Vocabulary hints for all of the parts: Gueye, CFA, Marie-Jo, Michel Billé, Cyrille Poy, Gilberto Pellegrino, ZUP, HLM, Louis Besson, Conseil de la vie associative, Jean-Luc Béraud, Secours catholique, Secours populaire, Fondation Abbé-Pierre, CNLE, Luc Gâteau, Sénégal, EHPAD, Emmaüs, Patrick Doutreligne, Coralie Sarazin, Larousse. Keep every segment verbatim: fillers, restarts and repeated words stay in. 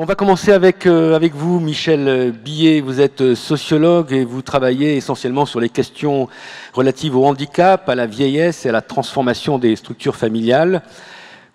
On va commencer avec, euh, avec vous, Michel Billé. Vous êtes sociologue et vous travaillez essentiellement sur les questions relatives au handicap, à la vieillesse et à la transformation des structures familiales.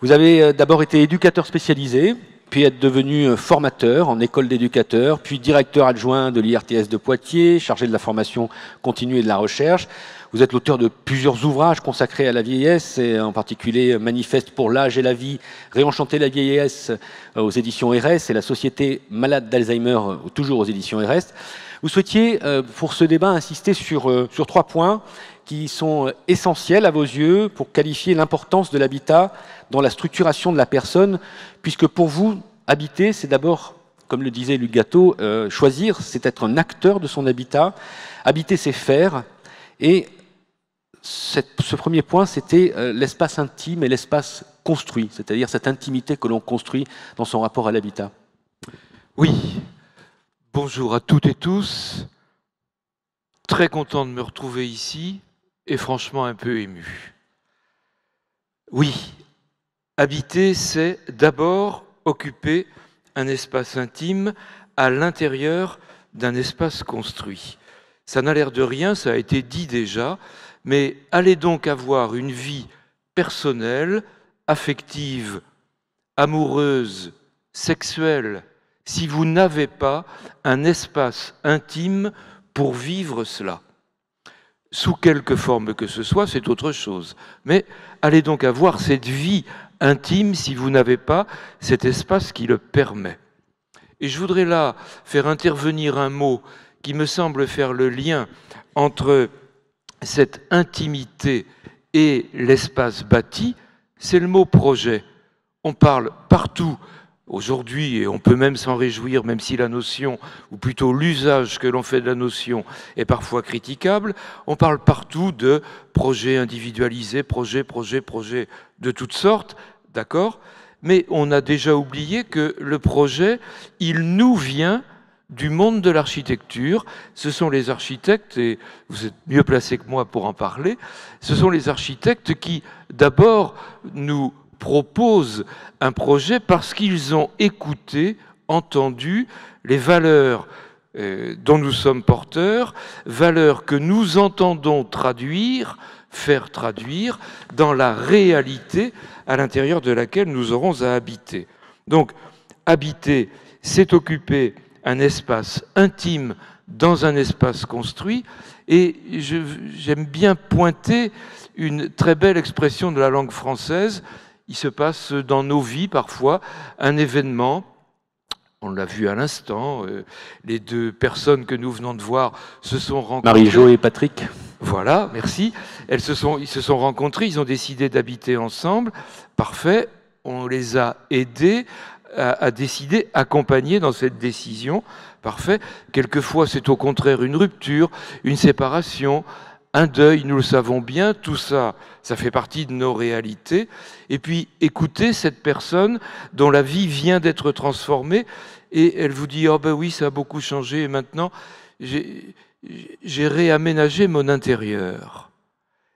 Vous avez d'abord été éducateur spécialisé, puis être devenu formateur en école d'éducateurs, puis directeur adjoint de l'I R T S de Poitiers, chargé de la formation continue et de la recherche. Vous êtes l'auteur de plusieurs ouvrages consacrés à la vieillesse, et en particulier Manifeste pour l'âge et la vie, Réenchanter la vieillesse aux éditions R S et La société malade d'Alzheimer toujours aux éditions R S. Vous souhaitiez, pour ce débat, insister sur, sur trois points qui sont essentiels à vos yeux pour qualifier l'importance de l'habitat dans la structuration de la personne, puisque pour vous, habiter, c'est d'abord, comme le disait Luc Gâteau, euh, choisir, c'est être un acteur de son habitat. Habiter, c'est faire. Et cette, ce premier point, c'était euh, l'espace intime et l'espace construit, c'est-à-dire cette intimité que l'on construit dans son rapport à l'habitat. Oui. Bonjour à toutes et tous. Très content de me retrouver ici et franchement un peu ému. Oui, habiter, c'est d'abord occuper un espace intime à l'intérieur d'un espace construit. Ça n'a l'air de rien, ça a été dit déjà, mais allez donc avoir une vie personnelle, affective, amoureuse, sexuelle, si vous n'avez pas un espace intime pour vivre cela. Sous quelque forme que ce soit, c'est autre chose. Mais allez donc avoir cette vie intime si vous n'avez pas cet espace qui le permet. Et je voudrais là faire intervenir un mot qui me semble faire le lien entre cette intimité et l'espace bâti, c'est le mot projet. On parle partout aujourd'hui, et on peut même s'en réjouir, même si la notion, ou plutôt l'usage que l'on fait de la notion, est parfois critiquable, on parle partout de projets individualisés, projets, projets, projets de toutes sortes, d'accord? Mais on a déjà oublié que le projet, il nous vient du monde de l'architecture. Ce sont les architectes, et vous êtes mieux placés que moi pour en parler, ce sont les architectes qui, d'abord, nous proposent un projet parce qu'ils ont écouté, entendu les valeurs euh, dont nous sommes porteurs, valeurs que nous entendons traduire, faire traduire dans la réalité à l'intérieur de laquelle nous aurons à habiter. Donc, habiter, c'est occuper un espace intime dans un espace construit, et j'aime bien pointer une très belle expression de la langue française. Il se passe dans nos vies parfois un événement, on l'a vu à l'instant, euh, les deux personnes que nous venons de voir se sont rencontrées. Marie-Jo et Patrick. Voilà, merci. Elles se sont, ils se sont rencontrés, ils ont décidé d'habiter ensemble. Parfait, on les a aidés à, à décider, accompagnés dans cette décision. Parfait. Quelquefois, c'est au contraire une rupture, une séparation, un deuil, nous le savons bien, tout ça, ça fait partie de nos réalités. Et puis, écoutez cette personne dont la vie vient d'être transformée et elle vous dit « Ah ben oui, ça a beaucoup changé et maintenant, j'ai réaménagé mon intérieur. »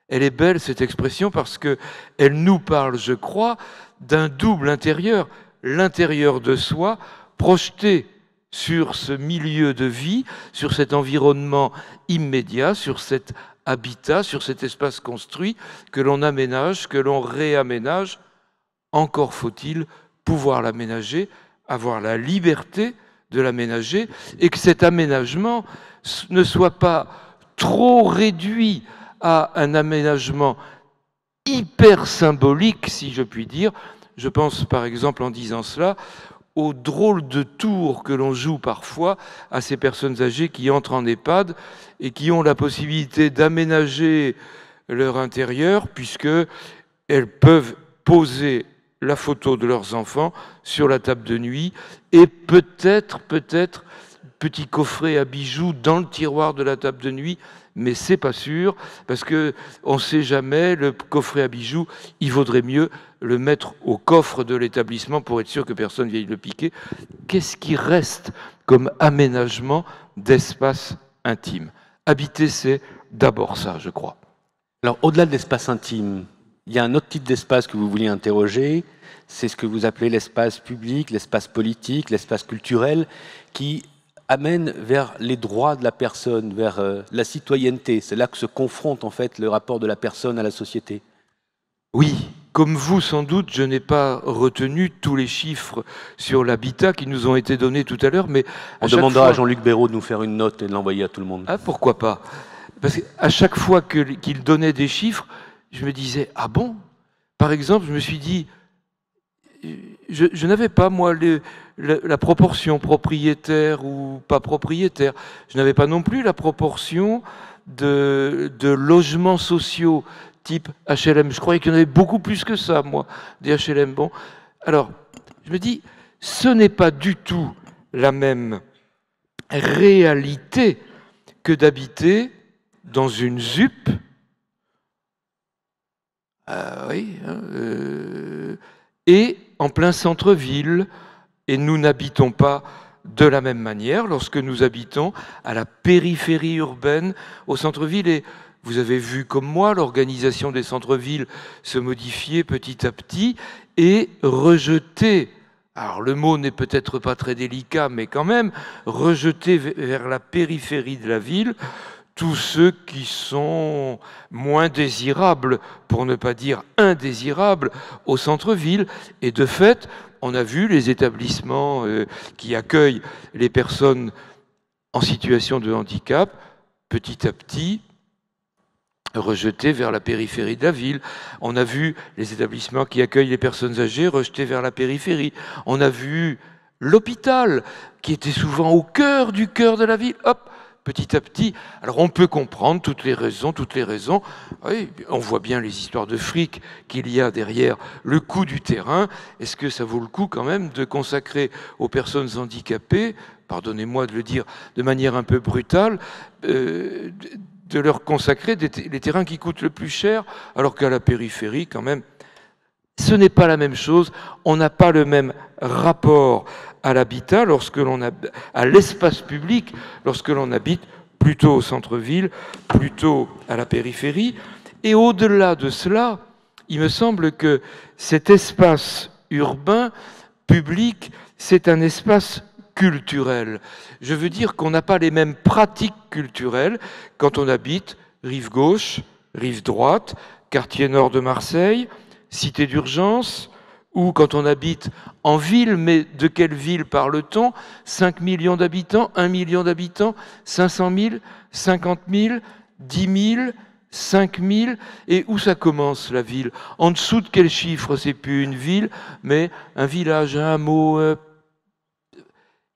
Elle est belle, cette expression, parce que elle nous parle, je crois, d'un double intérieur, l'intérieur de soi projeté sur ce milieu de vie, sur cet environnement immédiat, sur cette habitat, sur cet espace construit que l'on aménage, que l'on réaménage. Encore faut-il pouvoir l'aménager, avoir la liberté de l'aménager et que cet aménagement ne soit pas trop réduit à un aménagement hyper symbolique, si je puis dire. Je pense par exemple en disant cela au drôle de tour que l'on joue parfois à ces personnes âgées qui entrent en EHPAD et qui ont la possibilité d'aménager leur intérieur puisqu'elles peuvent poser la photo de leurs enfants sur la table de nuit et peut-être, peut-être, petit coffret à bijoux dans le tiroir de la table de nuit, mais c'est pas sûr, parce que on ne sait jamais, le coffret à bijoux, il vaudrait mieux le mettre au coffre de l'établissement pour être sûr que personne ne vienne le piquer. Qu'est-ce qui reste comme aménagement d'espace intime? Habiter, c'est d'abord ça, je crois. Alors, au-delà de l'espace intime, Il y a un autre type d'espace que vous vouliez interroger, c'est ce que vous appelez l'espace public, l'espace politique, l'espace culturel, qui amène vers les droits de la personne, vers euh, la citoyenneté. C'est là que se confronte en fait le rapport de la personne à la société. Oui, comme vous sans doute, je n'ai pas retenu tous les chiffres sur l'habitat qui nous ont été donnés tout à l'heure, mais on demandera fois... à Jean-Luc Béraud de nous faire une note et de l'envoyer à tout le monde. Ah, pourquoi pas? Parce qu'à chaque fois qu'il qu'il donnait des chiffres, je me disais, ah bon? Par exemple, je me suis dit, je, je n'avais pas, moi, le, la, la proportion propriétaire ou pas propriétaire. Je n'avais pas non plus la proportion de, de logements sociaux type H L M. Je croyais qu'il y en avait beaucoup plus que ça, moi, des H L M. Bon, alors, je me dis, ce n'est pas du tout la même réalité que d'habiter dans une ZUP. Ah oui, hein, euh, et en plein centre-ville, et nous n'habitons pas de la même manière lorsque nous habitons à la périphérie urbaine, au centre-ville. Et vous avez vu comme moi l'organisation des centres-villes se modifier petit à petit et rejeter, alors le mot n'est peut-être pas très délicat, mais quand même, rejeter vers la périphérie de la ville tous ceux qui sont moins désirables, pour ne pas dire indésirables, au centre-ville. Et de fait, on a vu les établissements qui accueillent les personnes en situation de handicap, petit à petit, rejetés vers la périphérie de la ville. On a vu les établissements qui accueillent les personnes âgées rejetés vers la périphérie. On a vu l'hôpital, qui était souvent au cœur du cœur de la ville, hop, petit à petit. Alors on peut comprendre toutes les raisons, toutes les raisons. Oui, on voit bien les histoires de fric qu'il y a derrière le coût du terrain. Est-ce que ça vaut le coup quand même de consacrer aux personnes handicapées, pardonnez-moi de le dire de manière un peu brutale, euh, de leur consacrer des les terrains qui coûtent le plus cher, alors qu'à la périphérie, quand même, ce n'est pas la même chose. On n'a pas le même rapport à l'habitat, lorsque l'on a à l'espace public, lorsque l'on habite plutôt au centre-ville, plutôt à la périphérie. Et au-delà de cela, il me semble que cet espace urbain, public, c'est un espace culturel. Je veux dire qu'on n'a pas les mêmes pratiques culturelles quand on habite rive gauche, rive droite, quartier nord de Marseille, cité d'urgence, ou quand on habite en ville. Mais de quelle ville parle-t-on? cinq millions d'habitants, un million d'habitants, cinq cent mille, cinquante mille, dix mille, cinq mille, et où ça commence la ville? En dessous de quel chiffre? C'est plus une ville, mais un village, un hameau. Euh,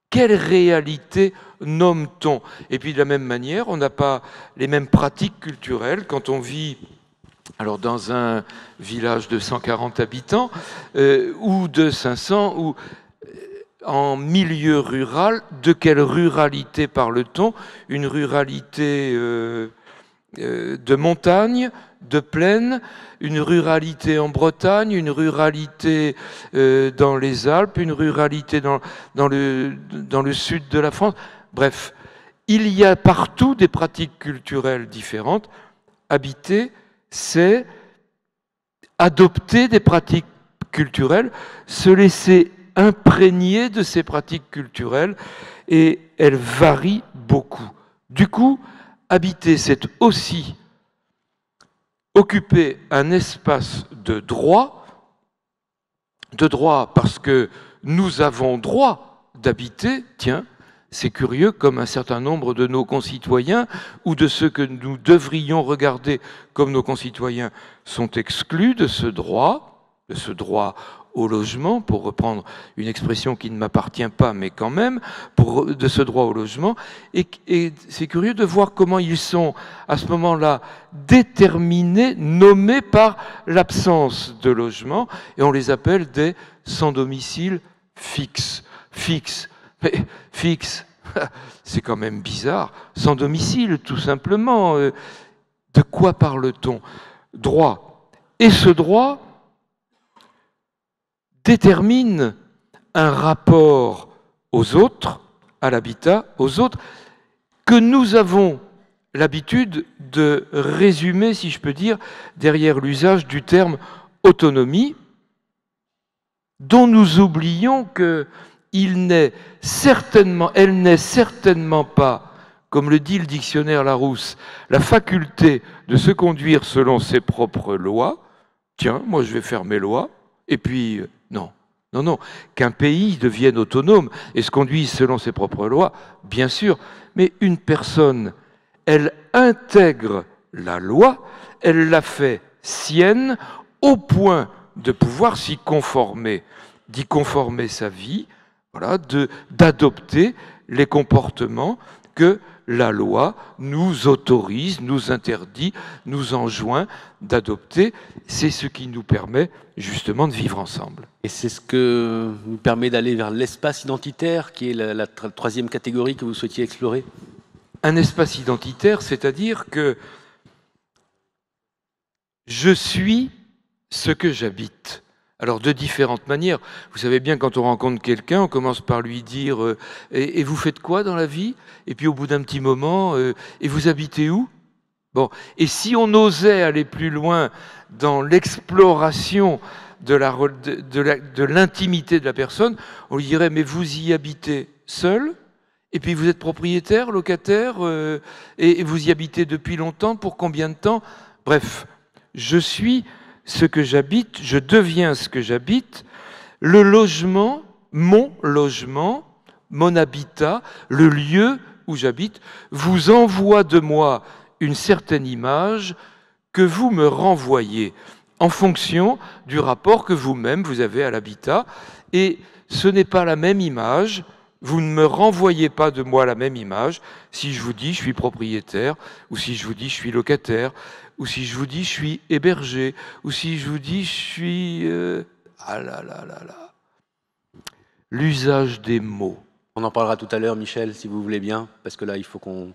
Quelle réalité nomme-t-on? Et puis de la même manière, on n'a pas les mêmes pratiques culturelles quand on vit alors, dans un village de cent quarante habitants euh, ou de cinq cents, ou euh, en milieu rural. De quelle ruralité parle-t-on? Une ruralité euh, euh, de montagne, de plaine, une ruralité en Bretagne, une ruralité euh, dans les Alpes, une ruralité dans, dans, le, dans le sud de la France. Bref, il y a partout des pratiques culturelles différentes. Habiter, c'est adopter des pratiques culturelles, se laisser imprégner de ces pratiques culturelles, et elles varient beaucoup. Du coup, habiter, c'est aussi occuper un espace de droit, de droit parce que nous avons droit d'habiter, tiens, c'est curieux, comme un certain nombre de nos concitoyens, ou de ceux que nous devrions regarder comme nos concitoyens, sont exclus de ce droit, de ce droit au logement, pour reprendre une expression qui ne m'appartient pas, mais quand même, pour, de ce droit au logement. Et, et c'est curieux de voir comment ils sont, à ce moment-là, déterminés, nommés par l'absence de logement, et on les appelle des sans-domicile fixe. Fixe. Mais fixe, c'est quand même bizarre. Sans domicile, tout simplement. De quoi parle-t-on? Droit. Et ce droit détermine un rapport aux autres, à l'habitat, aux autres, que nous avons l'habitude de résumer, si je peux dire, derrière l'usage du terme autonomie, dont nous oublions qu'elle n'est certainement, elle n'est certainement pas, comme le dit le dictionnaire Larousse, la faculté de se conduire selon ses propres lois. Tiens, moi je vais faire mes lois, et puis euh, non, non, non, qu'un pays devienne autonome et se conduise selon ses propres lois, bien sûr, mais une personne, elle intègre la loi, elle la fait sienne au point de pouvoir s'y conformer, d'y conformer sa vie, voilà, de, d'adopter les comportements que la loi nous autorise, nous interdit, nous enjoint d'adopter. C'est ce qui nous permet justement de vivre ensemble. Et c'est ce que nous permet d'aller vers l'espace identitaire, qui est la, la troisième catégorie que vous souhaitiez explorer. Un espace identitaire, c'est-à-dire que je suis ce que j'habite. Alors, de différentes manières. Vous savez bien, quand on rencontre quelqu'un, on commence par lui dire euh, et, et vous faites quoi dans la vie? Et puis, au bout d'un petit moment, euh, et vous habitez où? Bon. Et si on osait aller plus loin dans l'exploration de la, de l'intimité de la personne, on lui dirait mais vous y habitez seul? Et puis, vous êtes propriétaire, locataire, euh, et, et vous y habitez depuis longtemps? Pour combien de temps? Bref, je suis ce que j'habite, je deviens ce que j'habite. Le logement, mon logement, mon habitat, le lieu où j'habite, vous envoie de moi une certaine image que vous me renvoyez en fonction du rapport que vous-même vous avez à l'habitat. Et ce n'est pas la même image. Vous ne me renvoyez pas de moi la même image si je vous dis je suis propriétaire, ou si je vous dis je suis locataire, ou si je vous dis je suis hébergé, ou si je vous dis je suis... Euh... Ah là là là là. L'usage des mots. On en parlera tout à l'heure, Michel, si vous voulez bien, parce que là, il faut qu'on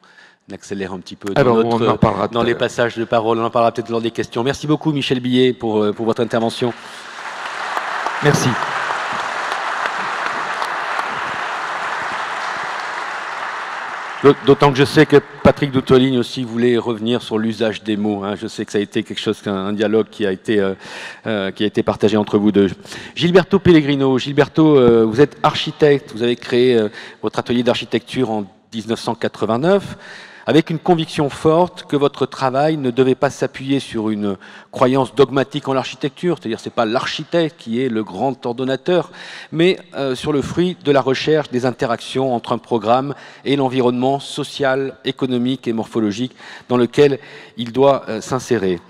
accélère un petit peu dans, alors, notre, on en parlera dans les passages de parole. On en parlera peut-être lors des questions. Merci beaucoup, Michel Billé, pour, pour votre intervention. Merci. D'autant que je sais que Patrick Doutreligne aussi voulait revenir sur l'usage des mots. Hein. Je sais que ça a été quelque chose, un dialogue qui a été, euh, qui a été partagé entre vous deux. Gilberto Pellegrino. Gilberto, euh, vous êtes architecte. Vous avez créé euh, votre atelier d'architecture en mille neuf cent quatre-vingt-neuf avec une conviction forte que votre travail ne devait pas s'appuyer sur une croyance dogmatique en l'architecture. C'est-à-dire que ce n'est pas l'architecte qui est le grand ordonnateur, mais euh, sur le fruit de la recherche des interactions entre un programme et l'environnement social, économique et morphologique dans lequel il doit euh, s'insérer.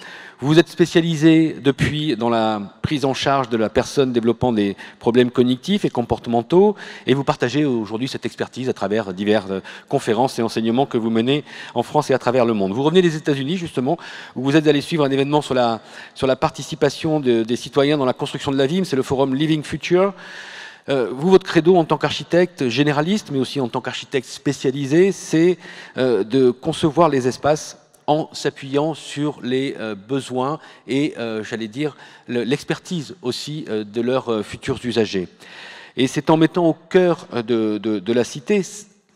Vous vous êtes spécialisé depuis dans la prise en charge de la personne développant des problèmes cognitifs et comportementaux, et vous partagez aujourd'hui cette expertise à travers diverses conférences et enseignements que vous menez en France et à travers le monde. Vous revenez des États-Unis justement, où vous êtes allé suivre un événement sur la, sur la participation de, des citoyens dans la construction de la ville, c'est le forum Living Future. Euh, vous, votre credo en tant qu'architecte généraliste, mais aussi en tant qu'architecte spécialisé, c'est euh, de concevoir les espaces en s'appuyant sur les euh, besoins et, euh, j'allais dire, l'expertise aussi euh, de leurs euh, futurs usagers. Et c'est en mettant au cœur de, de, de la cité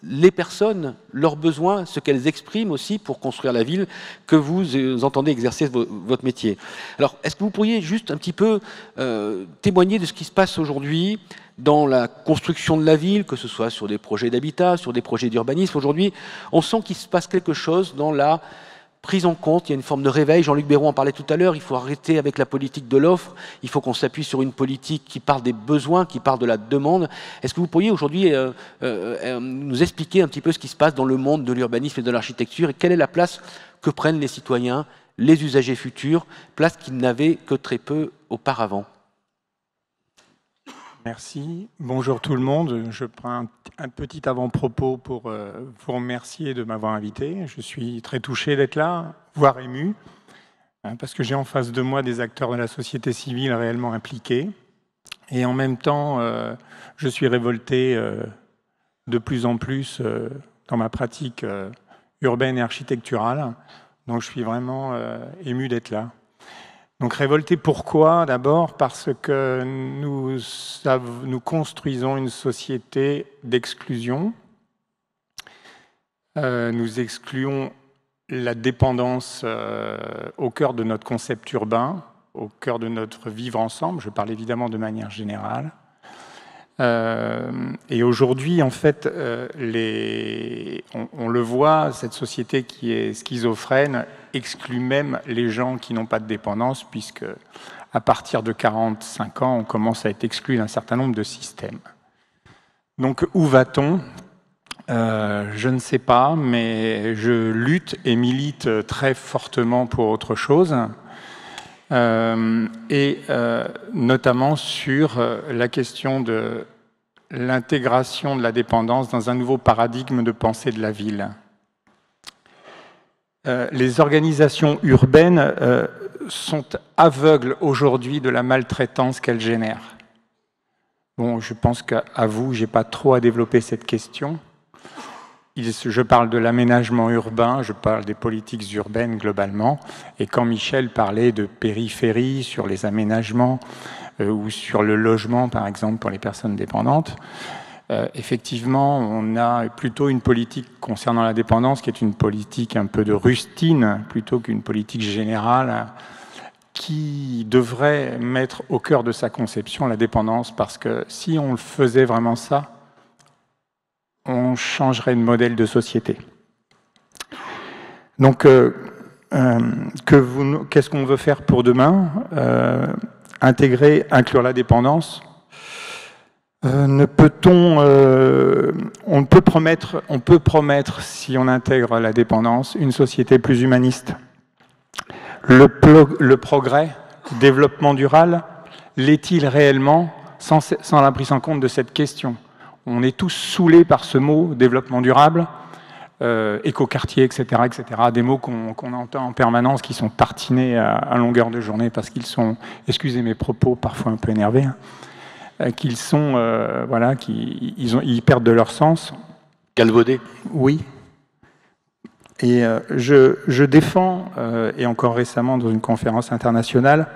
les personnes, leurs besoins, ce qu'elles expriment aussi pour construire la ville, que vous, vous entendez exercer vo votre métier. Alors, est-ce que vous pourriez juste un petit peu euh, témoigner de ce qui se passe aujourd'hui dans la construction de la ville, que ce soit sur des projets d'habitat, sur des projets d'urbanisme? Aujourd'hui, on sent qu'il se passe quelque chose dans la prise en compte, il y a une forme de réveil, Jean-Luc Béraud en parlait tout à l'heure, il faut arrêter avec la politique de l'offre, il faut qu'on s'appuie sur une politique qui part des besoins, qui part de la demande. Est-ce que vous pourriez aujourd'hui euh, euh, nous expliquer un petit peu ce qui se passe dans le monde de l'urbanisme et de l'architecture, et quelle est la place que prennent les citoyens, les usagers futurs, place qu'ils n'avaient que très peu auparavant? Merci. Bonjour tout le monde. Je prends un, un petit avant-propos pour euh, vous remercier de m'avoir invité. Je suis très touché d'être là, voire ému, hein, parce que j'ai en face de moi des acteurs de la société civile réellement impliqués. Et en même temps, euh, je suis révolté euh, de plus en plus euh, dans ma pratique euh, urbaine et architecturale. Donc je suis vraiment euh, ému d'être là. Donc révolté, pourquoi? D'abord parce que nous, nous construisons une société d'exclusion. Euh, nous excluons la dépendance euh, au cœur de notre concept urbain, au cœur de notre vivre ensemble. Je parle évidemment de manière générale. Euh, et aujourd'hui, en fait, euh, les... on, on le voit, cette société qui est schizophrène exclut même les gens qui n'ont pas de dépendance, puisque à partir de quarante-cinq ans, on commence à être exclu d'un certain nombre de systèmes. Donc, où va-t-on ? Euh, je ne sais pas, mais je lutte et milite très fortement pour autre chose, euh, et euh, notamment sur la question de l'intégration de la dépendance dans un nouveau paradigme de pensée de la ville. Euh, les organisations urbaines euh, sont aveugles aujourd'hui de la maltraitance qu'elles génèrent. Bon, je pense qu'à vous, j'ai pas trop à développer cette question. Je parle de l'aménagement urbain, je parle des politiques urbaines globalement, et quand Michel parlait de périphérie sur les aménagements euh, ou sur le logement, par exemple, pour les personnes dépendantes, euh, effectivement, on a plutôt une politique concernant la dépendance qui est une politique un peu de rustine, plutôt qu'une politique générale qui devrait mettre au cœur de sa conception la dépendance, parce que si on le faisait vraiment ça, on changerait de modèle de société. Donc, euh, euh, que qu'est-ce qu'on veut faire pour demain? euh, Intégrer, inclure la dépendance. Euh, ne peut-on, euh, on peut promettre, on peut promettre, si on intègre la dépendance, une société plus humaniste. Le, pro, le progrès, développement durable, l'est-il réellement sans, sans la prise en compte de cette question? On est tous saoulés par ce mot, développement durable, euh, écoquartier, et cetera, et cetera. Des mots qu'on qu'on entend en permanence, qui sont tartinés à, à longueur de journée, parce qu'ils sont, excusez mes propos, parfois un peu énervés, hein, qu'ils sont, euh, voilà, qu'ils ils ont, ils perdent de leur sens. Galvaudés. Oui. Et euh, je, je défends, euh, et encore récemment dans une conférence internationale,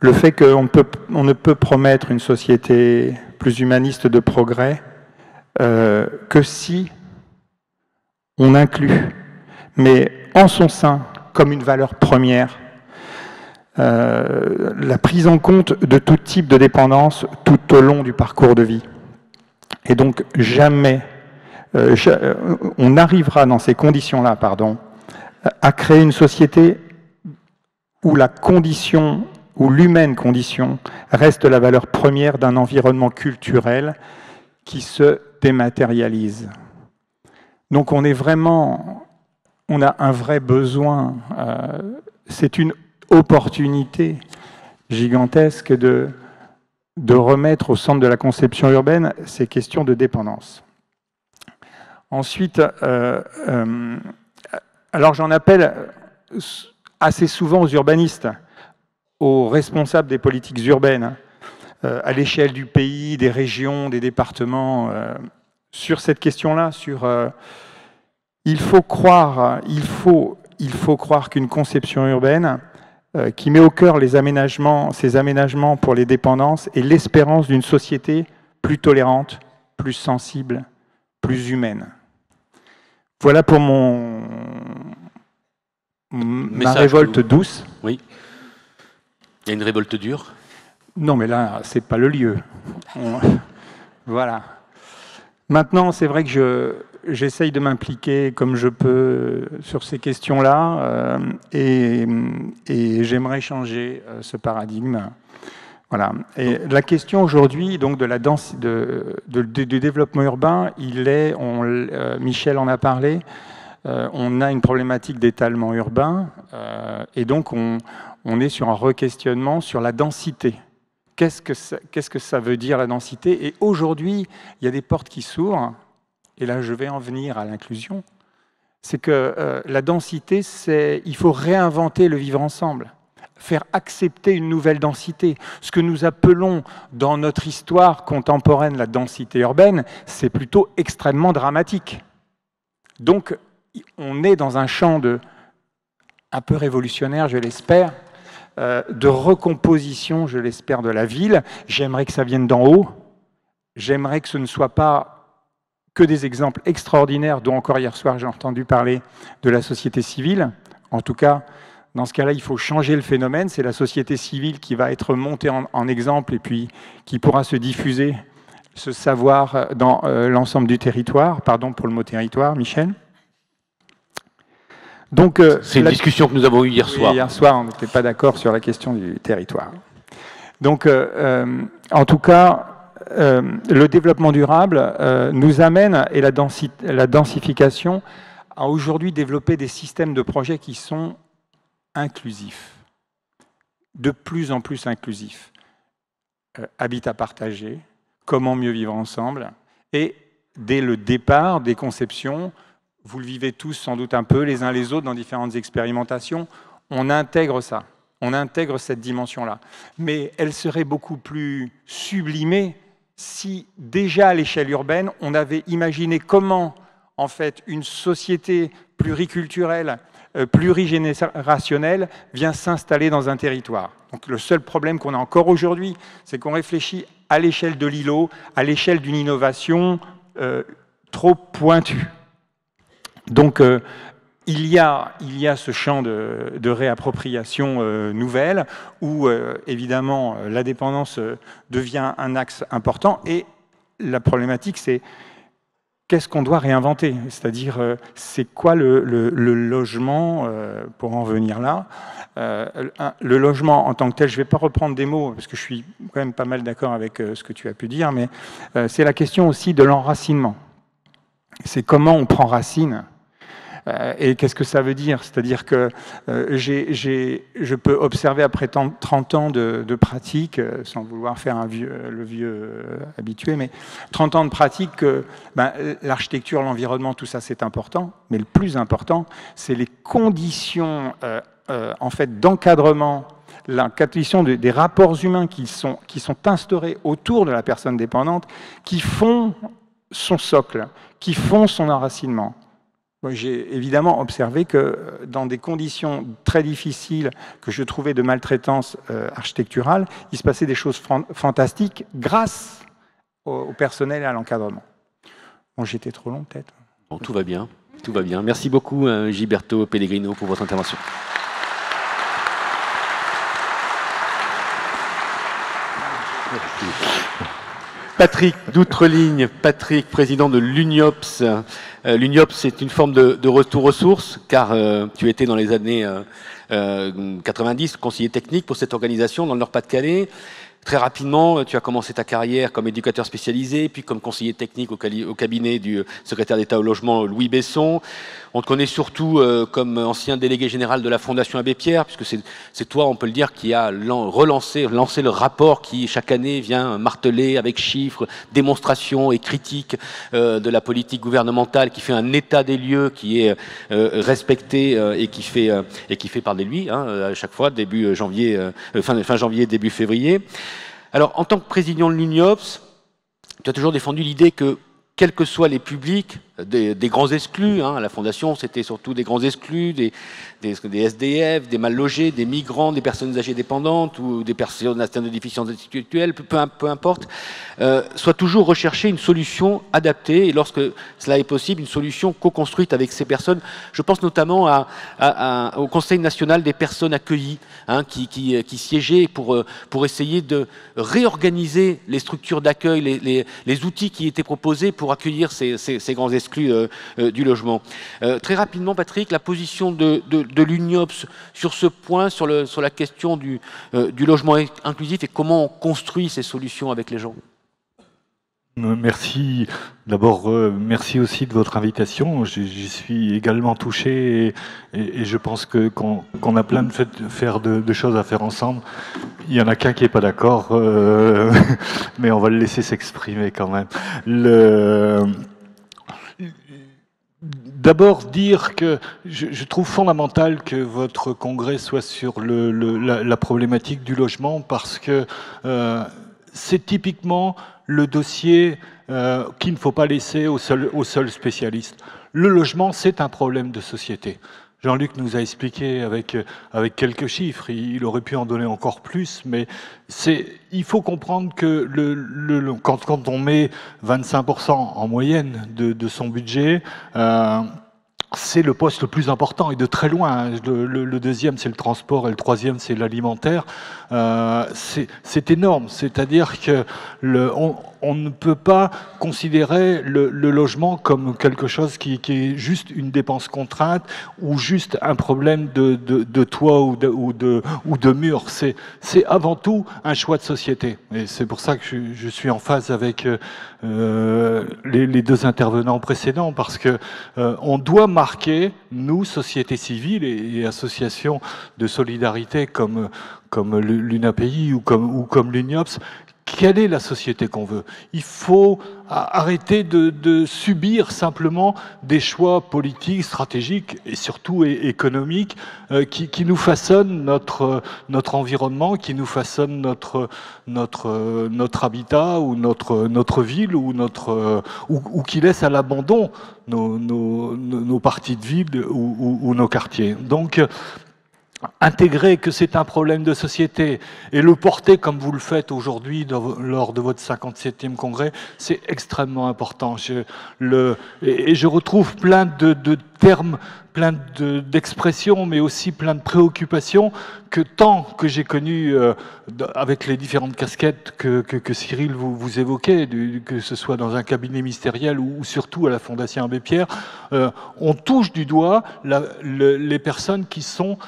le fait qu'on peut, on ne peut promettre une société plus humaniste de progrès euh, que si on inclut, mais en son sein, comme une valeur première, euh, la prise en compte de tout type de dépendance tout au long du parcours de vie. Et donc jamais, euh, je, euh, on arrivera dans ces conditions-là, pardon, à créer une société où la condition où l'humaine condition reste la valeur première d'un environnement culturel qui se dématérialise. Donc on est vraiment, on a un vrai besoin, euh, c'est une opportunité gigantesque de, de remettre au centre de la conception urbaine ces questions de dépendance. Ensuite, euh, euh, alors j'en appelle assez souvent aux urbanistes, aux responsables des politiques urbaines, euh, à l'échelle du pays, des régions, des départements, euh, sur cette question-là, sur euh, il faut croire, il faut, il faut croire qu'une conception urbaine euh, qui met au cœur les aménagements, ces aménagements pour les dépendances est l'espérance d'une société plus tolérante, plus sensible, plus humaine. Voilà pour mon ma révolte vous... douce. Oui. Il y a une révolte dure? Non, mais là, c'est pas le lieu. On... Voilà. Maintenant, c'est vrai que je j'essaye de m'impliquer comme je peux sur ces questions-là, euh, et, et j'aimerais changer euh, ce paradigme. Voilà. Et la question aujourd'hui, donc, de la densi... de, de, de, du développement urbain, il est, on, euh, Michel en a parlé. Euh, on a une problématique d'étalement urbain, euh, et donc on, on est sur un re-questionnement sur la densité. Qu'est-ce que ça, qu'est-ce que ça veut dire la densité? Et aujourd'hui, il y a des portes qui s'ouvrent, et là je vais en venir à l'inclusion, c'est que euh, la densité, c'est, il faut réinventer le vivre ensemble, faire accepter une nouvelle densité. Ce que nous appelons dans notre histoire contemporaine la densité urbaine, c'est plutôt extrêmement dramatique. Donc, on est dans un champ de, un peu révolutionnaire, je l'espère, euh, de recomposition, je l'espère, de la ville. J'aimerais que ça vienne d'en haut. J'aimerais que ce ne soit pas que des exemples extraordinaires, dont encore hier soir j'ai entendu parler de la société civile. En tout cas, dans ce cas-là, il faut changer le phénomène. C'est la société civile qui va être montée en, en exemple et puis qui pourra se diffuser, ce savoir dans euh, l'ensemble du territoire. Pardon pour le mot territoire, Michel. Donc, euh, c'est une la... discussion que nous avons eue hier soir. Oui, hier soir, on n'était pas d'accord sur la question du territoire. Donc, euh, euh, en tout cas, euh, le développement durable euh, nous amène, et la, densi la densification, à aujourd'hui développer des systèmes de projets qui sont inclusifs, de plus en plus inclusifs. Euh, habitat partagé, comment mieux vivre ensemble, et dès le départ des conceptions, vous le vivez tous sans doute un peu, les uns les autres, dans différentes expérimentations, on intègre ça, on intègre cette dimension-là. Mais elle serait beaucoup plus sublimée si, déjà à l'échelle urbaine, on avait imaginé comment, en fait, une société pluriculturelle, euh, plurigénérationnelle, vient s'installer dans un territoire. Donc le seul problème qu'on a encore aujourd'hui, c'est qu'on réfléchit à l'échelle de l'îlot, à l'échelle d'une innovation euh, trop pointue. Donc, euh, il, y a, il y a ce champ de, de réappropriation euh, nouvelle où, euh, évidemment, la dépendance euh, devient un axe important. Et la problématique, c'est qu'est-ce qu'on doit réinventer? C'est-à-dire, euh, c'est quoi le, le, le logement, euh, pour en venir là euh, le logement en tant que tel, je ne vais pas reprendre des mots, parce que je suis quand même pas mal d'accord avec euh, ce que tu as pu dire, mais euh, c'est la question aussi de l'enracinement. C'est comment on prend racine. Et qu'est-ce que ça veut dire? C'est-à-dire que euh, j'ai, j'ai, je peux observer après trente ans de, de pratique, sans vouloir faire un vieux, le vieux habitué, mais trente ans de pratique, que ben, l'architecture, l'environnement, tout ça c'est important, mais le plus important, c'est les conditions euh, euh, en fait, d'encadrement, la condition de, des rapports humains qui sont, qui sont instaurés autour de la personne dépendante, qui font son socle, qui font son enracinement. J'ai évidemment observé que dans des conditions très difficiles que je trouvais de maltraitance euh, architecturale, il se passait des choses fantastiques grâce au, au personnel et à l'encadrement. Bon, j'étais trop long peut-être. Bon, tout va bien, tout va bien. Merci beaucoup euh, Gilberto Pellegrino pour votre intervention. Merci. Patrick Doutreligne, Patrick, président de l'Uniops. Euh, L'Uniops, c'est une forme de, de retour aux sources, car euh, tu étais dans les années euh, euh, quatre-vingt-dix conseiller technique pour cette organisation dans le Nord-Pas-de-Calais. Très rapidement, tu as commencé ta carrière comme éducateur spécialisé, puis comme conseiller technique au, au cabinet du secrétaire d'État au logement Louis Besson. On te connaît surtout euh, comme ancien délégué général de la Fondation Abbé-Pierre, puisque c'est toi, on peut le dire, qui a relancé, lancé le rapport qui, chaque année, vient marteler avec chiffres, démonstrations et critiques euh, de la politique gouvernementale, qui fait un état des lieux qui est euh, respecté euh, et qui fait, euh, et qui fait parler de lui, hein, à chaque fois, début janvier, euh, fin, fin janvier, début février. Alors, en tant que président de l'Uniops, tu as toujours défendu l'idée que, quels que soient les publics, des, des grands exclus, hein, la Fondation, c'était surtout des grands exclus, des, des, des S D F, des mal logés, des migrants, des personnes âgées dépendantes ou des personnes atteintes de déficience intellectuelle, peu, peu importe, euh, soit toujours rechercher une solution adaptée et, lorsque cela est possible, une solution co-construite avec ces personnes. Je pense notamment à, à, à, au Conseil national des personnes accueillies, hein, qui, qui, qui siégeait pour, pour essayer de réorganiser les structures d'accueil, les, les, les outils qui étaient proposés pour pour accueillir ces, ces, ces grands exclus euh, euh, du logement. Euh, très rapidement, Patrick, la position de, de, de l'Uniops sur ce point, sur, le, sur la question du, euh, du logement inclusif et comment on construit ces solutions avec les gens. Merci. D'abord, euh, merci aussi de votre invitation. J'y suis également touché et, et, et je pense que qu'on qu'on a plein de, fait, de faire de, de choses à faire ensemble. Il y en a qu'un qui n'est pas d'accord, euh, mais on va le laisser s'exprimer quand même. Le... D'abord dire que je, je trouve fondamental que votre congrès soit sur le, le, la, la problématique du logement parce que euh, c'est typiquement le dossier euh, qu'il ne faut pas laisser aux seuls aux seuls spécialistes. Le logement, c'est un problème de société. Jean-Luc nous a expliqué avec, avec quelques chiffres, il, il aurait pu en donner encore plus, mais c'est, il faut comprendre que le, le, le, quand, quand on met vingt-cinq pour cent en moyenne de, de son budget, euh, c'est le poste le plus important et de très loin. Le, le, le deuxième, c'est le transport et le troisième, c'est l'alimentaire. Euh, c'est énorme. C'est-à-dire que le, on, on ne peut pas considérer le, le logement comme quelque chose qui, qui est juste une dépense contrainte ou juste un problème de, de, de toit ou de, ou de, ou de mur. C'est avant tout un choix de société. Et c'est pour ça que je, je suis en phase avec euh, les, les deux intervenants précédents, parce que euh, on doit marquer marqué, nous, société civile et, et associations de solidarité comme, comme l'UNAPI ou comme, ou comme l'UNIOPS, quelle est la société qu'on veut? Il faut arrêter de, de subir simplement des choix politiques, stratégiques et surtout économiques euh, qui, qui nous façonnent notre, notre environnement, qui nous façonnent notre, notre, notre habitat ou notre, notre ville ou, notre, ou, ou qui laissent à l'abandon nos, nos, nos parties de ville ou, ou, ou nos quartiers. Donc, intégrer que c'est un problème de société et le porter comme vous le faites aujourd'hui lors de votre cinquante-septième congrès, c'est extrêmement important. Je, le, et je retrouve plein de, de termes, plein d'expressions, de, mais aussi plein de préoccupations que tant que j'ai connues euh, avec les différentes casquettes que, que, que Cyril vous, vous évoquait, du, que ce soit dans un cabinet ministériel ou, ou surtout à la Fondation Abbé-Pierre, euh, on touche du doigt la, le, les personnes qui sont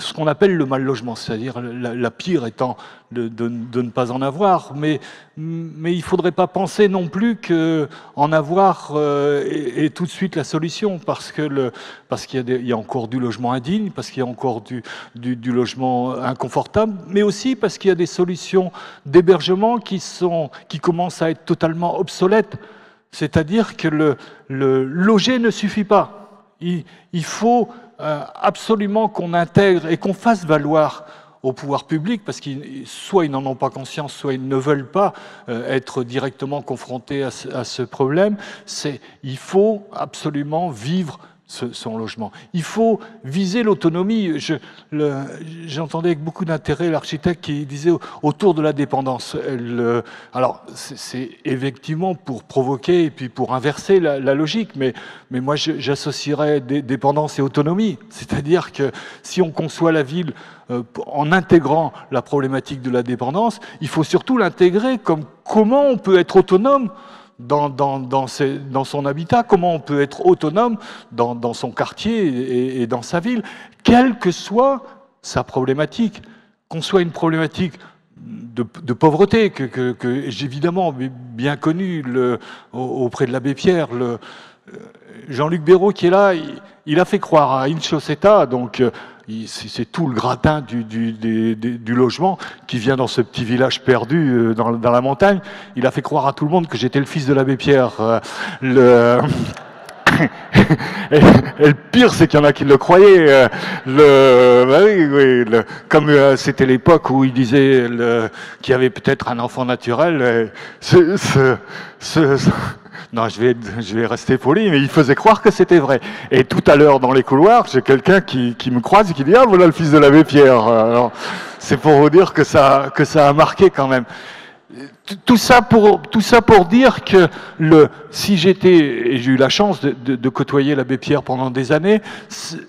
ce qu'on appelle le mal-logement, c'est-à-dire la, la pire étant de, de, de ne pas en avoir, mais, mais il ne faudrait pas penser non plus qu'en avoir euh, est, est tout de suite la solution, parce qu'il y, y a encore du logement indigne, parce qu'il y a encore du, du, du logement inconfortable, mais aussi parce qu'il y a des solutions d'hébergement qui, qui commencent à être totalement obsolètes, c'est-à-dire que le, le loger ne suffit pas. Il, il faut euh, absolument qu'on intègre et qu'on fasse valoir au pouvoir public, parce qu'ils soit ils n'en ont pas conscience, soit ils ne veulent pas euh, être directement confrontés à ce, à ce problème. C'est, il faut absolument vivre ce, son logement. Il faut viser l'autonomie. J'entendais avec beaucoup d'intérêt l'architecte qui disait autour de la dépendance. Le, alors, c'est effectivement pour provoquer et puis pour inverser la, la logique, mais, mais moi j'associerais dépendance et autonomie. C'est-à-dire que si on conçoit la ville euh, en intégrant la problématique de la dépendance, il faut surtout l'intégrer comme comment on peut être autonome Dans, dans, dans, ses, dans son habitat, comment on peut être autonome dans, dans son quartier et, et dans sa ville, quelle que soit sa problématique, qu'on soit une problématique de, de pauvreté, que, que, que j'ai évidemment bien connue auprès de l'abbé Pierre, le, Jean-Luc Béraud qui est là, il, il a fait croire à une chaussetta, donc c'est tout le gratin du, du, du, du, du logement qui vient dans ce petit village perdu dans, dans la montagne. Il a fait croire à tout le monde que j'étais le fils de l'abbé Pierre. Euh, le... et, et le pire, c'est qu'il y en a qui le croyaient. Euh, le... bah oui, oui, le... Comme euh, c'était l'époque où il disait le... qu'il y avait peut-être un enfant naturel. Euh, ce, ce, ce, ce... Non, je vais, je vais rester poli, mais il faisait croire que c'était vrai. Et tout à l'heure, dans les couloirs, j'ai quelqu'un qui, qui me croise et qui dit « Ah, voilà le fils de l'abbé Pierre ». C'est pour vous dire que ça, que ça a marqué quand même. Tout ça pour, tout ça pour dire que le, si j'étais, et j'ai eu la chance de, de, de côtoyer l'abbé Pierre pendant des années,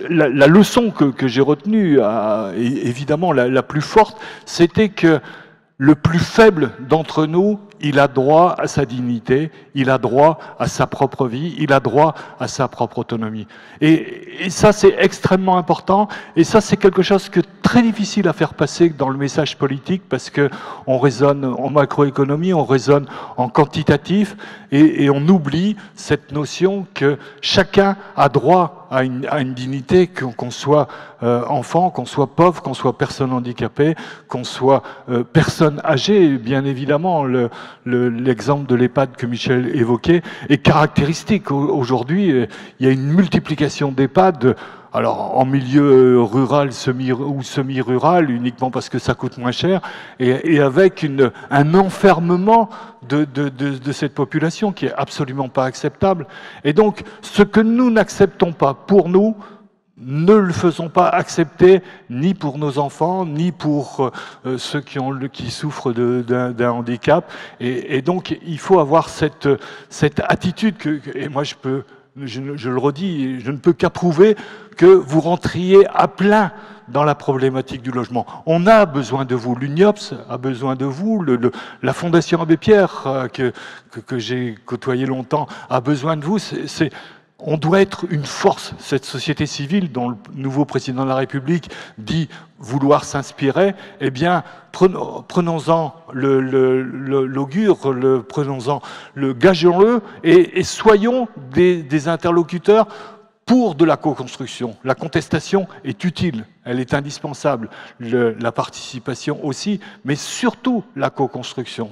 la, la leçon que, que j'ai retenue, à, évidemment la, la plus forte, c'était que le plus faible d'entre nous, il a droit à sa dignité, il a droit à sa propre vie, il a droit à sa propre autonomie. Et, et ça, c'est extrêmement important, et ça, c'est quelque chose que très difficile à faire passer dans le message politique, parce que on raisonne en macroéconomie, on raisonne en quantitatif, et, et on oublie cette notion que chacun a droit à une, à une dignité, qu'on soit euh, enfant, qu'on soit pauvre, qu'on soit personne handicapée, qu'on soit euh, personne âgée, bien évidemment, le, l'exemple de l'EHPAD que Michel évoquait est caractéristique. Aujourd'hui, il y a une multiplication d'EHPAD, alors en milieu rural semi, ou semi-rural, uniquement parce que ça coûte moins cher, et, et avec une, un enfermement de, de, de, de cette population qui est absolument pas acceptable. Et donc, ce que nous n'acceptons pas pour nous, ne le faisons pas accepter ni pour nos enfants, ni pour euh, ceux qui, ont, qui souffrent d'un handicap. Et, et donc, il faut avoir cette, cette attitude, que, et moi je, peux, je, je le redis, je ne peux qu'approuver que vous rentriez à plein dans la problématique du logement. On a besoin de vous, l'U N I O P S a besoin de vous, le, le, la Fondation Abbé-Pierre euh, que, que, que j'ai côtoyée longtemps a besoin de vous. C'est... On doit être une force, cette société civile dont le nouveau président de la République dit vouloir s'inspirer. Eh bien, prenons-en l'augure, le, le, le, prenons-en le, gageons-le et, et soyons des, des interlocuteurs pour de la co-construction. La contestation est utile, elle est indispensable, le, la participation aussi, mais surtout la co-construction.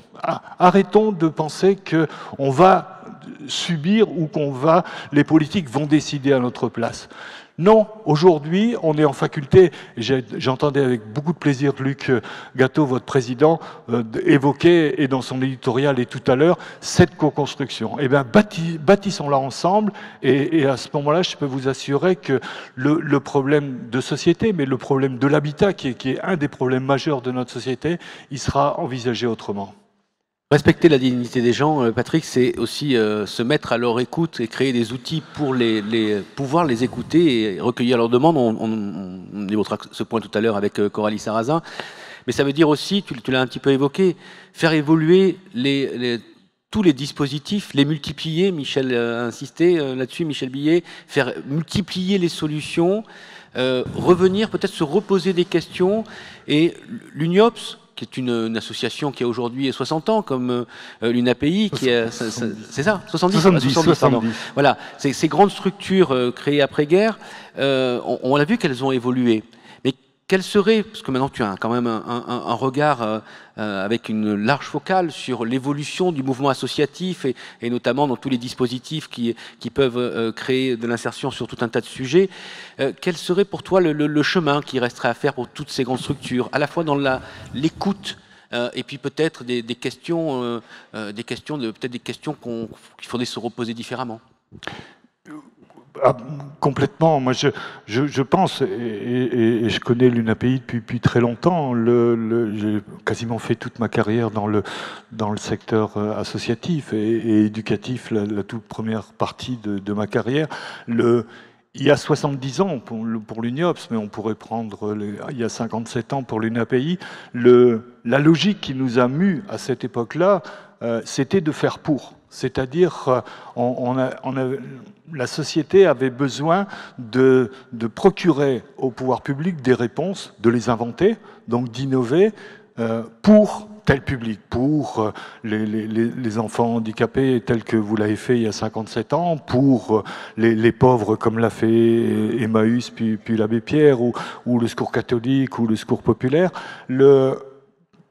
Arrêtons de penser qu'on va subir ou qu'on va, les politiques vont décider à notre place. Non, aujourd'hui, on est en faculté, j'entendais avec beaucoup de plaisir Luc Gâteau, votre président, euh, évoquer, et dans son éditorial et tout à l'heure, cette co-construction. Eh bien, bâti, bâtissons-la ensemble, et, et à ce moment-là, je peux vous assurer que le, le problème de société, mais le problème de l'habitat, qui est, qui est un des problèmes majeurs de notre société, il sera envisagé autrement. Respecter la dignité des gens, Patrick, c'est aussi euh, se mettre à leur écoute et créer des outils pour les, les, pouvoir les écouter et recueillir leurs demandes. On, on, on évoquera ce point tout à l'heure avec euh, Coralie Sarazin. Mais ça veut dire aussi, tu, tu l'as un petit peu évoqué, faire évoluer les, les, tous les dispositifs, les multiplier. Michel a insisté euh, là-dessus, Michel Billé, faire multiplier les solutions, euh, revenir, peut-être se reposer des questions. Et l'U N I O P S, qui est une, une association qui a aujourd'hui soixante ans, comme euh, l'U N A P I, qui a, c'est ça, soixante-dix, soixante-dix, soixante-dix, soixante-dix. Voilà, ces, ces grandes structures euh, créées après-guerre, euh, on, on a vu qu'elles ont évolué. Mais quelles seraient, parce que maintenant tu as quand même un, un, un regard euh, euh, avec une large focale sur l'évolution du mouvement associatif, et, et notamment dans tous les dispositifs qui, qui peuvent euh, créer de l'insertion sur tout un tas de sujets, euh, quel serait pour toi le, le, le chemin qui resterait à faire pour toutes ces grandes structures, à la fois dans l'écoute, euh, et puis peut-être des, des questions, euh, euh, des questions de, peut-être des questions qu'on, qu'il faudrait se reposer différemment? Ah, complètement. Moi, je, je, je pense, et, et, et je connais l'U N A P I depuis, depuis très longtemps, le, le, j'ai quasiment fait toute ma carrière dans le, dans le secteur associatif et, et éducatif, la, la toute première partie de, de ma carrière. Le, il y a soixante-dix ans pour, pour l'U N I O P S, mais on pourrait prendre les, il y a cinquante-sept ans pour l'U N A P I, le, la logique qui nous a mus à cette époque-là, euh, c'était de faire pour. C'est-à-dire, on, on a, on a, la société avait besoin de, de procurer au pouvoir public des réponses, de les inventer, donc d'innover euh, pour tel public, pour les, les, les enfants handicapés tels que vous l'avez fait il y a cinquante-sept ans, pour les, les pauvres comme l'a fait Emmaüs, puis, puis l'Abbé Pierre, ou, ou le Secours catholique, ou le Secours populaire. Le,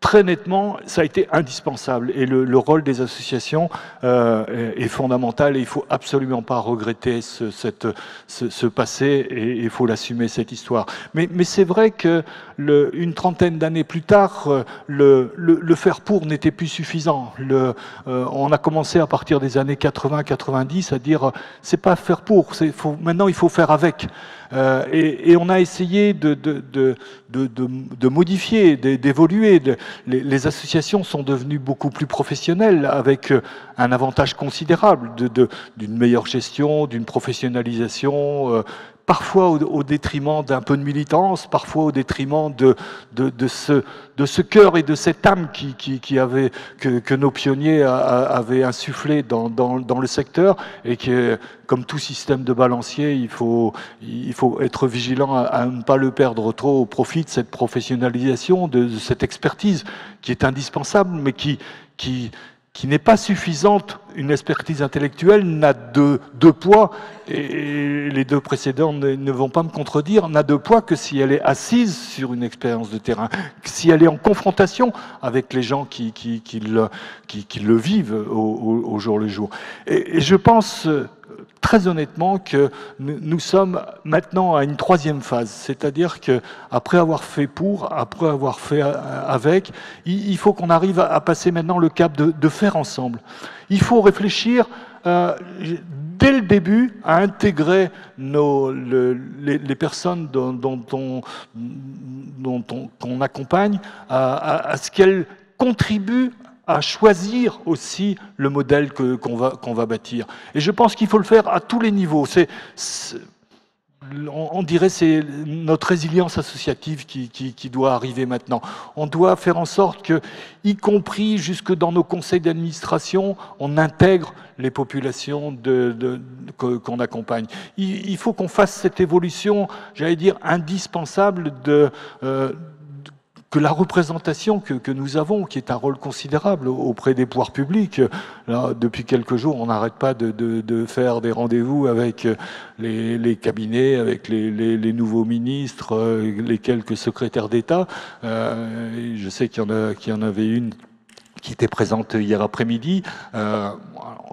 Très nettement, ça a été indispensable et le, le rôle des associations euh, est, est fondamental et il ne faut absolument pas regretter ce, cette, ce, ce passé et il faut l'assumer, cette histoire. Mais, mais c'est vrai qu'une trentaine d'années plus tard, le, le, le faire pour n'était plus suffisant. Le, euh, on a commencé à partir des années quatre-vingt quatre-vingt-dix à dire c'est pas faire pour, c'est, faut, maintenant il faut faire avec. Euh, et, et on a essayé de, de, de, de, de, de modifier, d'évoluer. Les, les associations sont devenues beaucoup plus professionnelles, avec un avantage considérable d'une meilleure gestion, d'une professionnalisation, euh, parfois au, au détriment d'un peu de militance, parfois au détriment de, de, de, ce, de ce cœur et de cette âme qui, qui, qui avait, que, que nos pionniers a, a, avaient insufflé dans, dans, dans le secteur, et que, comme tout système de balancier, il faut, il faut être vigilant à, à ne pas le perdre trop au profit de cette professionnalisation, de, de cette expertise qui est indispensable, mais qui... qui qui n'est pas suffisante. Une expertise intellectuelle n'a deux, deux poids, et les deux précédents ne, ne vont pas me contredire, n'a deux poids que si elle est assise sur une expérience de terrain, si elle est en confrontation avec les gens qui, qui, qui, le, qui, qui le vivent au, au, au jour le jour. Et, et je pense très honnêtement que nous sommes maintenant à une troisième phase, c'est-à-dire qu'après avoir fait pour, après avoir fait avec, il faut qu'on arrive à passer maintenant le cap de, de faire ensemble. Il faut réfléchir euh, dès le début, à intégrer nos, le, les, les personnes dont, dont, dont, dont on, qu'on accompagne, à, à, à ce qu'elles contribuent à choisir aussi le modèle que, qu'on va, qu'on va bâtir. Et je pense qu'il faut le faire à tous les niveaux. C'est, c'est, on, on dirait que c'est notre résilience associative qui, qui, qui doit arriver maintenant. On doit faire en sorte que, y compris jusque dans nos conseils d'administration, on intègre les populations de, de, de, qu'on accompagne. Il, il faut qu'on fasse cette évolution, j'allais dire, indispensable de... Euh, que la représentation que, que nous avons, qui est un rôle considérable auprès des pouvoirs publics, là, depuis quelques jours, on n'arrête pas de, de, de faire des rendez-vous avec les, les cabinets, avec les, les, les nouveaux ministres, les quelques secrétaires d'État. Euh, je sais qu'il y en a, qu'il y en avait une qui était présente hier après-midi. Euh,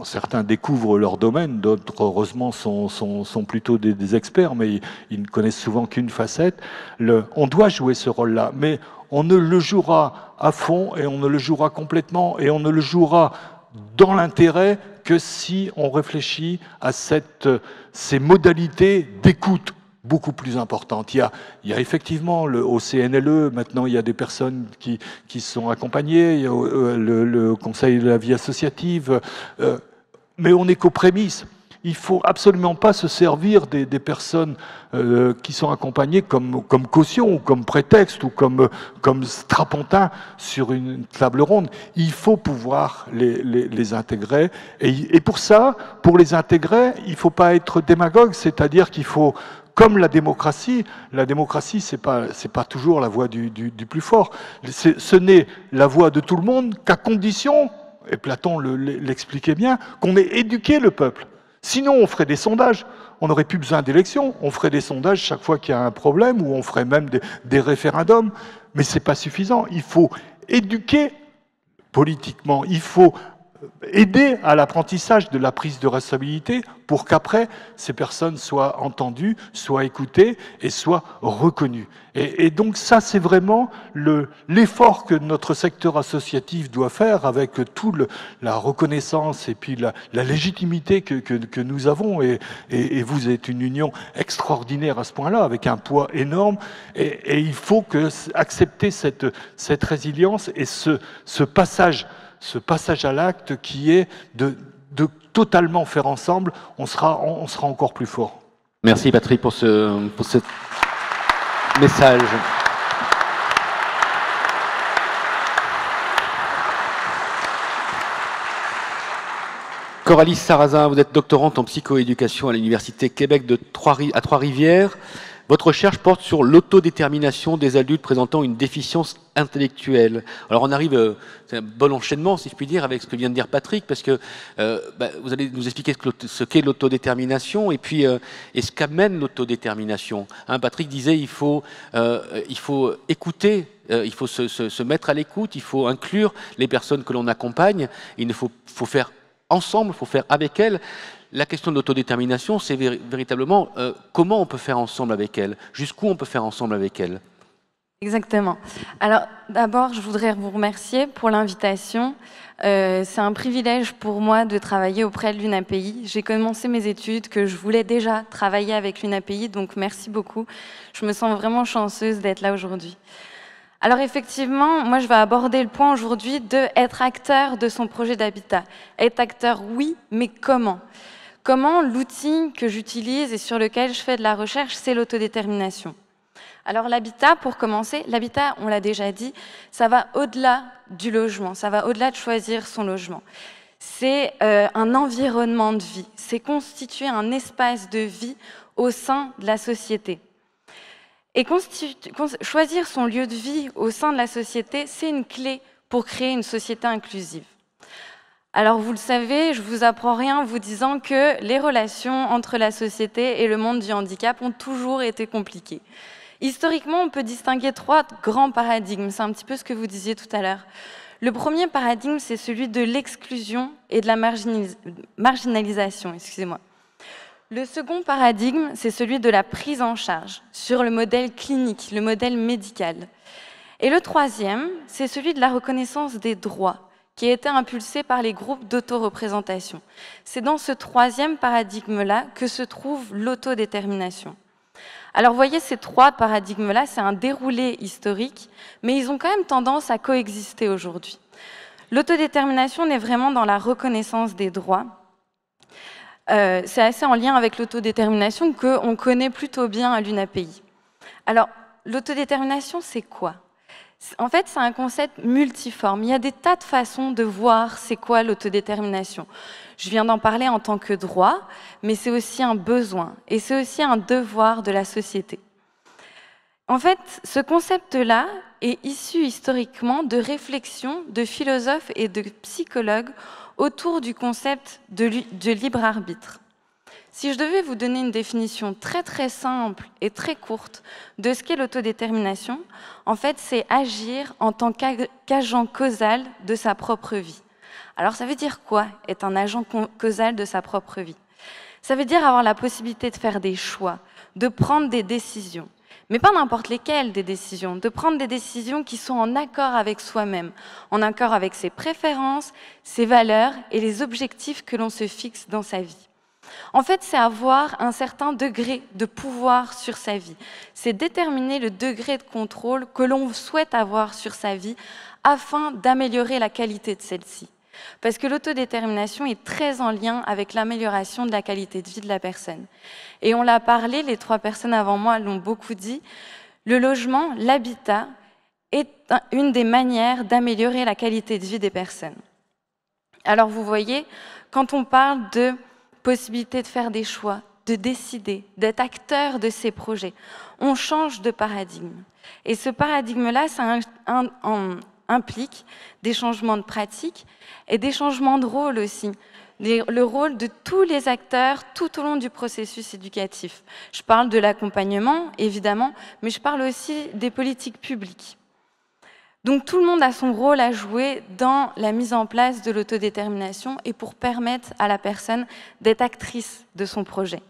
certains découvrent leur domaine, d'autres, heureusement, sont, sont, sont plutôt des, des experts, mais ils, ils ne connaissent souvent qu'une facette. Le, on doit jouer ce rôle-là, mais on ne le jouera à fond et on ne le jouera complètement et on ne le jouera dans l'intérêt que si on réfléchit à cette, ces modalités d'écoute beaucoup plus importantes. Il y a, il y a effectivement le, au C N L E, maintenant il y a des personnes qui, qui sont accompagnées, il y a le, le Conseil de la vie associative, euh, mais on n'est qu'aux prémices. Il ne faut absolument pas se servir des, des personnes euh, qui sont accompagnées comme, comme caution, ou comme prétexte, ou comme, comme strapontin sur une table ronde. Il faut pouvoir les, les, les intégrer. Et, et pour ça, pour les intégrer, il ne faut pas être démagogue, c'est-à-dire qu'il faut... Comme la démocratie, la démocratie, c'est pas, c'est pas toujours la voix du, du, du plus fort. C'est, ce n'est la voix de tout le monde qu'à condition, et Platon le, l'expliquait bien, qu'on ait éduqué le peuple. Sinon, on ferait des sondages. On n'aurait plus besoin d'élections. On ferait des sondages chaque fois qu'il y a un problème, ou on ferait même des, des référendums. Mais c'est pas suffisant. Il faut éduquer politiquement. Il faut aider à l'apprentissage de la prise de responsabilité pour qu'après, ces personnes soient entendues, soient écoutées et soient reconnues. Et, et donc ça, c'est vraiment le, l'effort que notre secteur associatif doit faire avec tout le, la reconnaissance et puis la, la légitimité que, que, que nous avons. Et, et, et vous êtes une union extraordinaire à ce point-là, avec un poids énorme. Et, et il faut que, accepter cette, cette résilience et ce, ce passage ce passage à l'acte qui est de, de totalement faire ensemble, on sera, on sera encore plus fort. Merci Patrick pour ce, pour ce message. Coralie Sarazin, vous êtes doctorante en psychoéducation à l'Université Québec de Trois, à Trois-Rivières. Votre recherche porte sur l'autodétermination des adultes présentant une déficience intellectuelle. Alors on arrive, c'est un bon enchaînement si je puis dire avec ce que vient de dire Patrick, parce que euh, bah, vous allez nous expliquer ce qu'est l'autodétermination et puis euh, et ce qu'amène l'autodétermination. Hein, Patrick disait il faut, euh, il faut écouter, euh, il faut se, se, se mettre à l'écoute, il faut inclure les personnes que l'on accompagne, il ne faut, faut faire ensemble, il faut faire avec elles. La question de l'autodétermination, c'est véritablement euh, comment on peut faire ensemble avec elle, jusqu'où on peut faire ensemble avec elle. Exactement. Alors d'abord, je voudrais vous remercier pour l'invitation. Euh, c'est un privilège pour moi de travailler auprès de l'U N A P I. J'ai commencé mes études que je voulais déjà travailler avec l'U N A P I, donc merci beaucoup. Je me sens vraiment chanceuse d'être là aujourd'hui. Alors effectivement, moi je vais aborder le point aujourd'hui de être acteur de son projet d'habitat. Être acteur, oui, mais comment ? Comment l'outil que j'utilise et sur lequel je fais de la recherche, c'est l'autodétermination. Alors l'habitat, pour commencer, l'habitat, on l'a déjà dit, ça va au-delà du logement, ça va au-delà de choisir son logement. C'est euh, un environnement de vie, c'est constituer un espace de vie au sein de la société. Et constitu- cons- choisir son lieu de vie au sein de la société, c'est une clé pour créer une société inclusive. Alors vous le savez, je vous apprends rien en vous disant que les relations entre la société et le monde du handicap ont toujours été compliquées. Historiquement, on peut distinguer trois grands paradigmes, c'est un petit peu ce que vous disiez tout à l'heure. Le premier paradigme, c'est celui de l'exclusion et de la marginalis- marginalisation, excusez-moi. Le second paradigme, c'est celui de la prise en charge, sur le modèle clinique, le modèle médical. Et le troisième, c'est celui de la reconnaissance des droits, qui était impulsé par les groupes d'autoreprésentation. C'est dans ce troisième paradigme-là que se trouve l'autodétermination. Alors, vous voyez, ces trois paradigmes-là, c'est un déroulé historique, mais ils ont quand même tendance à coexister aujourd'hui. L'autodétermination, on est vraiment dans la reconnaissance des droits. Euh, c'est assez en lien avec l'autodétermination qu'on connaît plutôt bien à l'U N A P I. Alors, l'autodétermination, c'est quoi? En fait, c'est un concept multiforme. Il y a des tas de façons de voir c'est quoi l'autodétermination. Je viens d'en parler en tant que droit, mais c'est aussi un besoin et c'est aussi un devoir de la société. En fait, ce concept-là est issu historiquement de réflexions de philosophes et de psychologues autour du concept de libre arbitre. Si je devais vous donner une définition très très simple et très courte de ce qu'est l'autodétermination, en fait c'est agir en tant qu'agent causal de sa propre vie. Alors ça veut dire quoi, être un agent causal de sa propre vie? Ça veut dire avoir la possibilité de faire des choix, de prendre des décisions, mais pas n'importe lesquelles des décisions, de prendre des décisions qui sont en accord avec soi-même, en accord avec ses préférences, ses valeurs et les objectifs que l'on se fixe dans sa vie. En fait, c'est avoir un certain degré de pouvoir sur sa vie. C'est déterminer le degré de contrôle que l'on souhaite avoir sur sa vie afin d'améliorer la qualité de celle-ci. Parce que l'autodétermination est très en lien avec l'amélioration de la qualité de vie de la personne. Et on l'a parlé, les trois personnes avant moi l'ont beaucoup dit, le logement, l'habitat est une des manières d'améliorer la qualité de vie des personnes. Alors vous voyez, quand on parle de possibilité de faire des choix, de décider, d'être acteur de ces projets. On change de paradigme. Et ce paradigme-là, ça implique des changements de pratique et des changements de rôle aussi. Le rôle de tous les acteurs tout au long du processus éducatif. Je parle de l'accompagnement, évidemment, mais je parle aussi des politiques publiques. Donc tout le monde a son rôle à jouer dans la mise en place de l'autodétermination et pour permettre à la personne d'être actrice de son projet.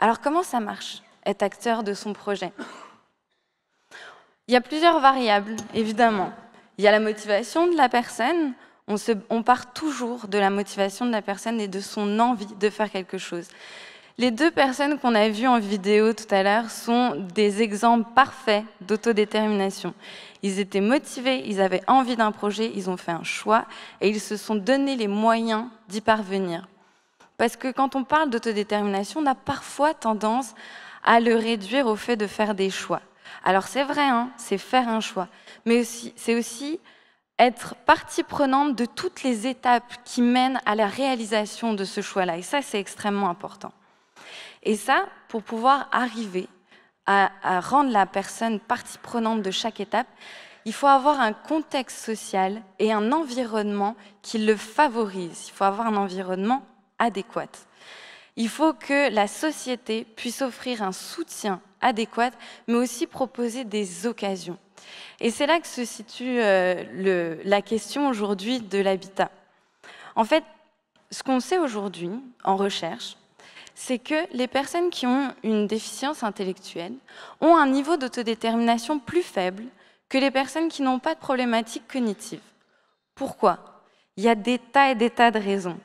Alors comment ça marche, être acteur de son projet? Il y a plusieurs variables, évidemment. Il y a la motivation de la personne, on, se, on part toujours de la motivation de la personne et de son envie de faire quelque chose. Les deux personnes qu'on a vues en vidéo tout à l'heure sont des exemples parfaits d'autodétermination. Ils étaient motivés, ils avaient envie d'un projet, ils ont fait un choix et ils se sont donné les moyens d'y parvenir. Parce que quand on parle d'autodétermination, on a parfois tendance à le réduire au fait de faire des choix. Alors c'est vrai, hein, c'est faire un choix, mais c'est aussi être partie prenante de toutes les étapes qui mènent à la réalisation de ce choix-là. Et ça, c'est extrêmement important. Et ça, pour pouvoir arriver à, à rendre la personne partie prenante de chaque étape, il faut avoir un contexte social et un environnement qui le favorise. Il faut avoir un environnement adéquat. Il faut que la société puisse offrir un soutien adéquat, mais aussi proposer des occasions. Et c'est là que se situe euh, le, la question aujourd'hui de l'habitat. En fait, ce qu'on sait aujourd'hui en recherche, c'est que les personnes qui ont une déficience intellectuelle ont un niveau d'autodétermination plus faible que les personnes qui n'ont pas de problématiques cognitives. Pourquoi? Il y a des tas et des tas de raisons.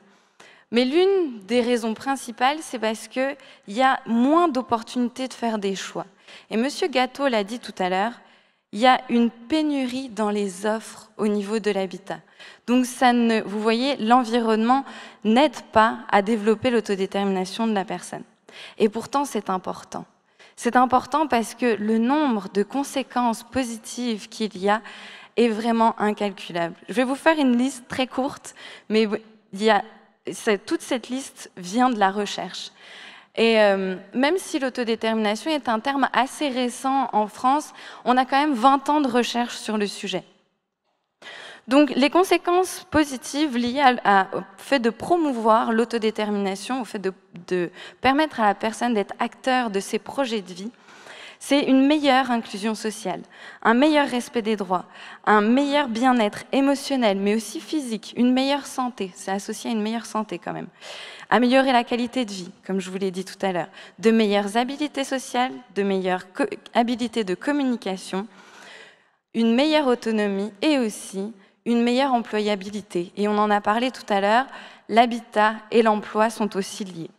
Mais l'une des raisons principales, c'est parce qu'il y a moins d'opportunités de faire des choix. Et M. Gâteau l'a dit tout à l'heure, il y a une pénurie dans les offres au niveau de l'habitat. Donc, ça ne, vous voyez, l'environnement n'aide pas à développer l'autodétermination de la personne. Et pourtant, c'est important. C'est important parce que le nombre de conséquences positives qu'il y a est vraiment incalculable. Je vais vous faire une liste très courte, mais il y a, toute cette liste vient de la recherche. Et euh, même si l'autodétermination est un terme assez récent en France, on a quand même vingt ans de recherche sur le sujet. Donc les conséquences positives liées à, à, au fait de promouvoir l'autodétermination, au fait de, de permettre à la personne d'être acteur de ses projets de vie, c'est une meilleure inclusion sociale, un meilleur respect des droits, un meilleur bien-être émotionnel, mais aussi physique, une meilleure santé, c'est associé à une meilleure santé quand même, améliorer la qualité de vie, comme je vous l'ai dit tout à l'heure, de meilleures habiletés sociales, de meilleures habiletés de communication, une meilleure autonomie et aussi une meilleure employabilité. Et on en a parlé tout à l'heure, l'habitat et l'emploi sont aussi liés.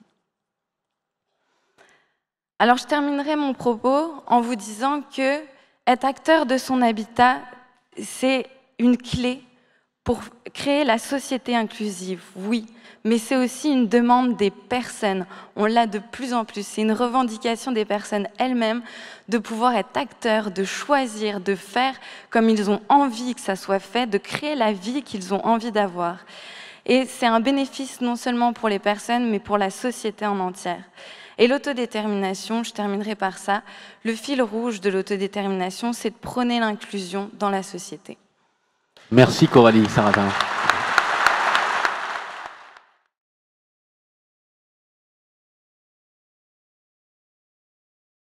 Alors je terminerai mon propos en vous disant que être acteur de son habitat, c'est une clé pour créer la société inclusive, oui, mais c'est aussi une demande des personnes. On l'a de plus en plus, c'est une revendication des personnes elles-mêmes de pouvoir être acteurs, de choisir, de faire comme ils ont envie que ça soit fait, de créer la vie qu'ils ont envie d'avoir. Et c'est un bénéfice non seulement pour les personnes, mais pour la société en entière. Et l'autodétermination, je terminerai par ça, le fil rouge de l'autodétermination, c'est de prôner l'inclusion dans la société. Merci Coralie Sarazin.